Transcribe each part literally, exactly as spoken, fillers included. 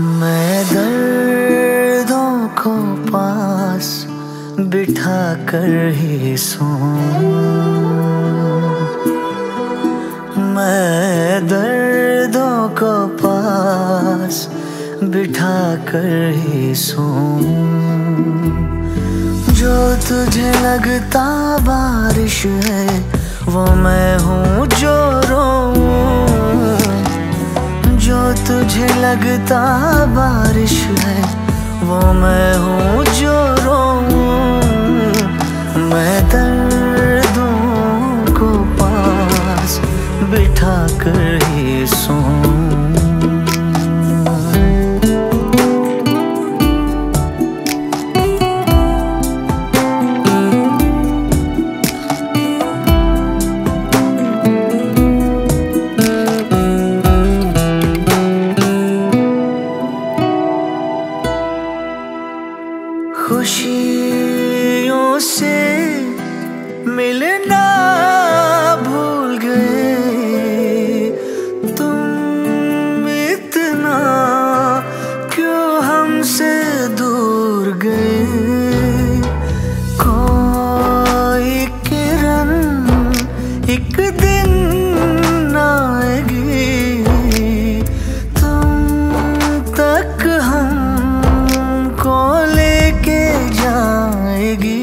मैं दर्दों को पास बिठा कर ही सोऊं, मैं दर्दों को पास बिठा कर ही सोऊं। जो तुझे लगता बारिश है वो मैं हूँ जो रोऊं, जो तुझे लगता बारिश है वो मैं हूँ जो रोऊं। मैं दर्दों को पास बिठा कर ही सोऊं। खुशियों से मिलना भूल गए तुम, इतना क्यों हमसे दूर गए। कोई किरण एक दिन आएगी, तुम तक हमको लेके जाएगी।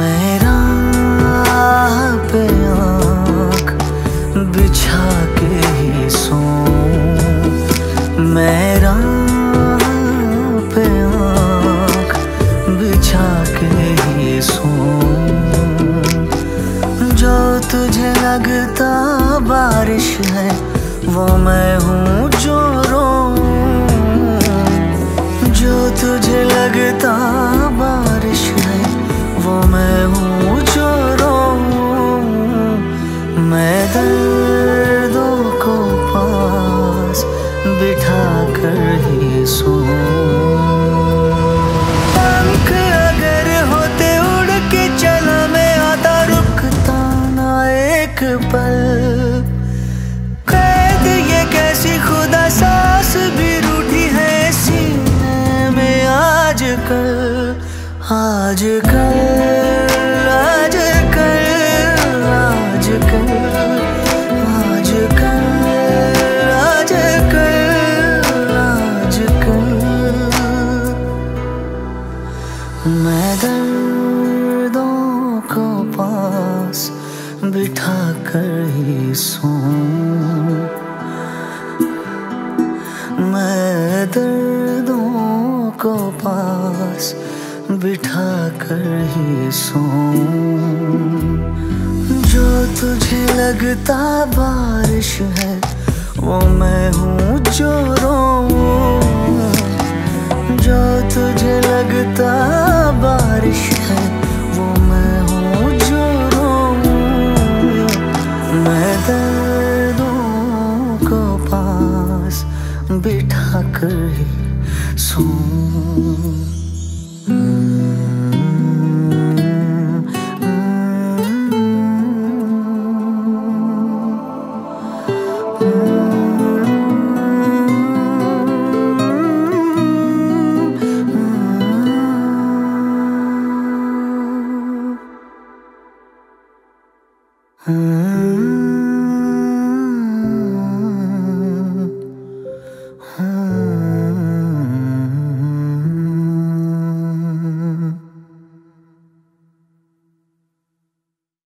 मेरा पे आँख बिछा के ही सोऊं, मेरा पे आँख बिछा के ही सोऊं। जो तुझे लगता बारिश है वो मैं हूँ जो रोऊं, जो तुझे लगता बारिश है वो मैं हूँ जो रोऊं। मैं दर्दों को पास बिठा कर ही सोऊं। आजकल आजकल आजकल आजकल आजकल आजकल मैं दर्दों को पास बिठा कर ही सोऊं। मैं दर्दों को पास बिठा कर ही सोऊं। जो तुझे लगता बारिश है वो मैं हूँ जो रोऊं, जो तुझे लगता बारिश है वो मैं हूँ जो रोऊं। मैं दर्दों को पास बिठा कर ही सोऊं। Hmm.